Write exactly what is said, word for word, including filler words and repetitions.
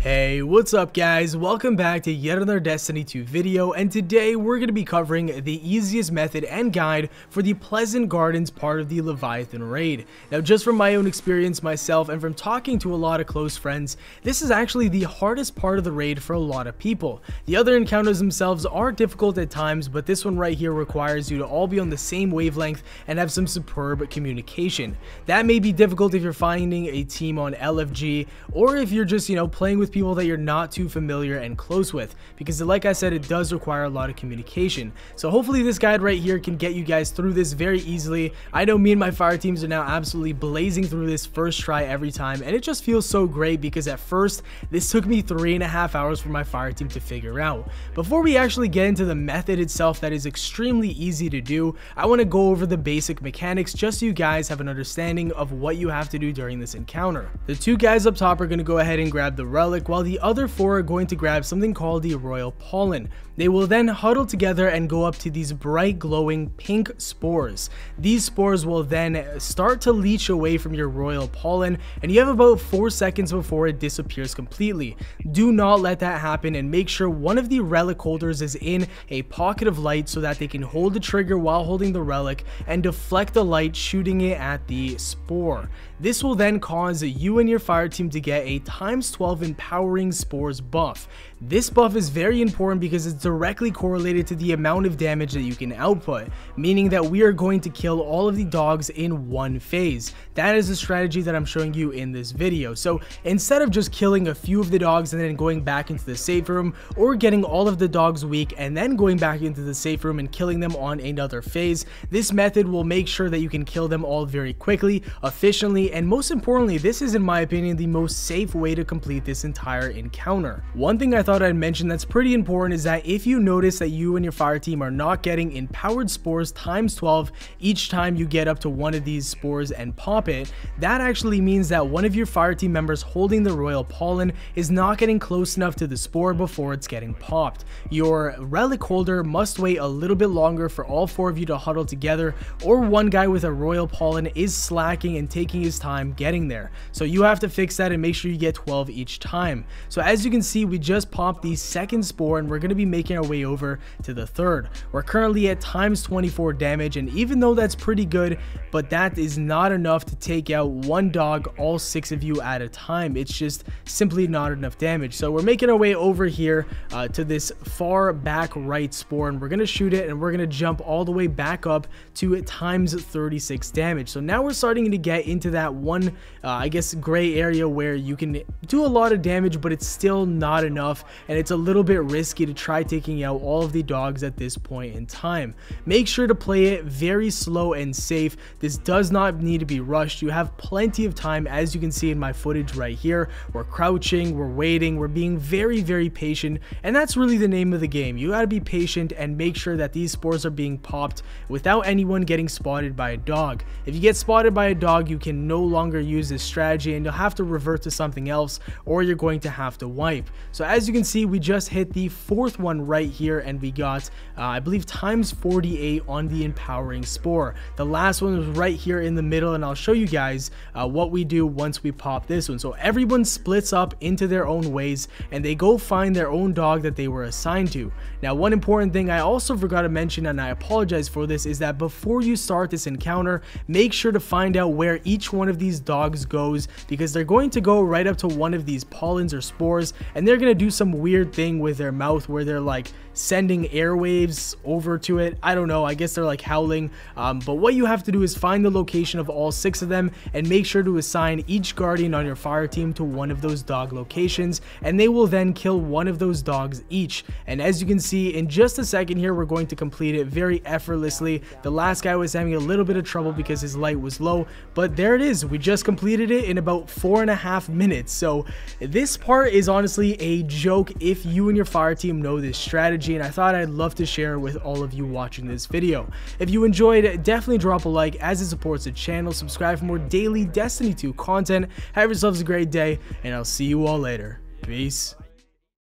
Hey, what's up guys? Welcome back to yet another Destiny two video, and today we're going to be covering the easiest method and guide for the Pleasure Gardens part of the Leviathan raid. Now, just from my own experience myself and from talking to a lot of close friends, this is actually the hardest part of the raid for a lot of people. The other encounters themselves are difficult at times, but this one right here requires you to all be on the same wavelength and have some superb communication. That may be difficult if you're finding a team on L F G, or if you're just, you know, playing with people People that you're not too familiar and close with, because like I said, it does require a lot of communication. So hopefully this guide right here can get you guys through this very easily. I know me and my fire teams are now absolutely blazing through this first try every time, and it just feels so great because at first this took me three and a half hours for my fire team to figure out. Before we actually get into the method itself that is extremely easy to do, I want to go over the basic mechanics just so you guys have an understanding of what you have to do during this encounter. The two guys up top are going to go ahead and grab the relic, while the other four are going to grab something called the Royal Pollen. They will then huddle together and go up to these bright glowing pink spores. These spores will then start to leach away from your Royal Pollen, and you have about four seconds before it disappears completely. Do not let that happen, and make sure one of the relic holders is in a pocket of light so that they can hold the trigger while holding the relic and deflect the light, shooting it at the spore. This will then cause you and your fire team to get a times twelve empowerment Powering Spores buff. This buff is very important because it's directly correlated to the amount of damage that you can output, meaning that we are going to kill all of the dogs in one phase. That is the strategy that I'm showing you in this video. So instead of just killing a few of the dogs and then going back into the safe room, or getting all of the dogs weak and then going back into the safe room and killing them on another phase, this method will make sure that you can kill them all very quickly, efficiently, and most importantly, this is in my opinion the most safe way to complete this entire encounter. One thing I thought I'd mention that's pretty important is that if you notice that you and your fire team are not getting empowered spores times twelve each time you get up to one of these spores and pop it, that actually means that one of your fire team members holding the Royal Pollen is not getting close enough to the spore before it's getting popped. Your relic holder must wait a little bit longer for all four of you to huddle together, or one guy with a Royal Pollen is slacking and taking his time getting there. So you have to fix that and make sure you get twelve each time. So as you can see, we just popped the second spore and we're going to be making our way over to the third. We're currently at times twenty-four damage, and even though that's pretty good, but that is not enough to take out one dog, all six of you at a time. It's just simply not enough damage. So we're making our way over here uh, to this far back right spore, and we're going to shoot it and we're going to jump all the way back up to it times thirty-six damage. So now we're starting to get into that one, uh, I guess, gray area where you can do a lot of damage, but it's still not enough, and it's a little bit risky to try taking out all of the dogs at this point in time. Make sure to play it very slow and safe. This does not need to be rushed. You have plenty of time, as you can see in my footage right here. We're crouching, we're waiting, we're being very, very patient, and that's really the name of the game. You gotta be patient and make sure that these spores are being popped without anyone getting spotted by a dog. If you get spotted by a dog, you can no longer use this strategy and you'll have to revert to something else, or you're going to have to wipe. So as you can see, we just hit the fourth one right here, and we got uh, I believe times forty-eight on the empowering spore. The last one was right here in the middle, and I'll show you guys uh, what we do once we pop this one. So everyone splits up into their own ways and they go find their own dog that they were assigned to. Now, one important thing I also forgot to mention, and I apologize for this, is that before you start this encounter, make sure to find out where each one of these dogs goes, because they're going to go right up to one of these pollens or spores, and they're gonna do some weird thing with their mouth where they're like sending airwaves over to it. I don't know, I guess they're like howling, um, but what you have to do is find the location of all six of them and make sure to assign each guardian on your fire team to one of those dog locations, and they will then kill one of those dogs each. And as you can see, in just a second here, we're going to complete it very effortlessly. The last guy was having a little bit of trouble because his light was low, but there it is, we just completed it in about four and a half minutes. So this This part is honestly a joke if you and your fire team know this strategy, and I thought I'd love to share with all of you watching this video. If you enjoyed, definitely drop a like as it supports the channel. Subscribe for more daily Destiny two content. Have yourselves a great day, and I'll see you all later. Peace.